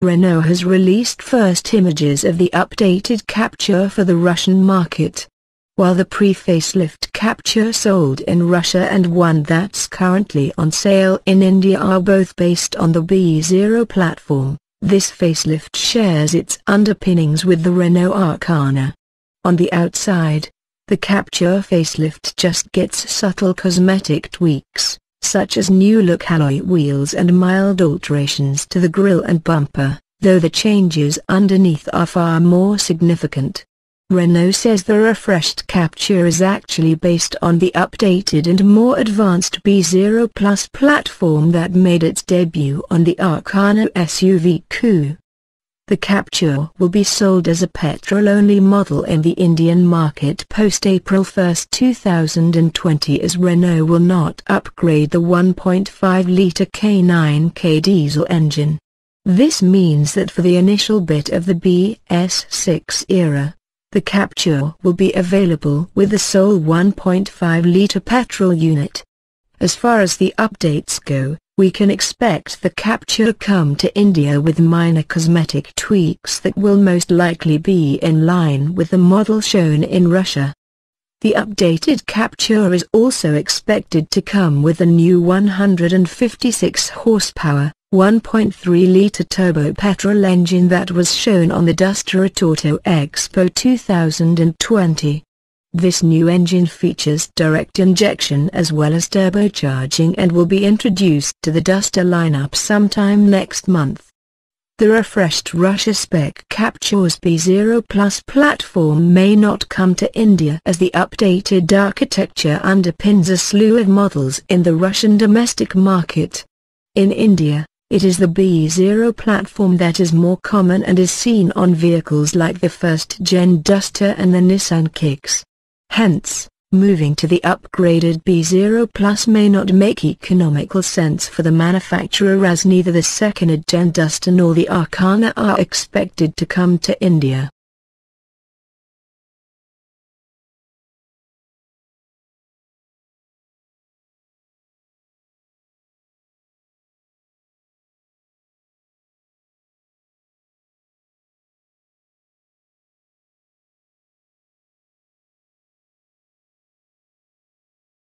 Renault has released first images of the updated Captur for the Russian market. While the pre-facelift Captur sold in Russia and one that's currently on sale in India are both based on the B0 platform, this facelift shares its underpinnings with the Renault Arkana. On the outside, the Captur facelift just gets subtle cosmetic tweaks, such as new-look alloy wheels and mild alterations to the grille and bumper, though the changes underneath are far more significant. Renault says the refreshed Captur is actually based on the updated and more advanced B0 Plus platform that made its debut on the Arkana SUV Coupe. The Captur will be sold as a petrol-only model in the Indian market post-April 1, 2020, as Renault will not upgrade the 1.5-litre K9K diesel engine. This means that for the initial bit of the BS6 era, the Captur will be available with the sole 1.5-litre petrol unit. As far as the updates go, we can expect the Captur come to India with minor cosmetic tweaks that will most likely be in line with the model shown in Russia. The updated Captur is also expected to come with a new 156 horsepower, 1.3-litre turbo petrol engine that was shown on the Duster at Auto Expo 2020. This new engine features direct injection as well as turbocharging and will be introduced to the Duster lineup sometime next month. The refreshed Russia spec Captur's B0 Plus platform may not come to India, as the updated architecture underpins a slew of models in the Russian domestic market. In India, it is the B0 platform that is more common and is seen on vehicles like the first-gen Duster and the Nissan Kicks. Hence, moving to the upgraded B0 Plus may not make economical sense for the manufacturer, as neither the second-gen Duster nor the Arkana are expected to come to India.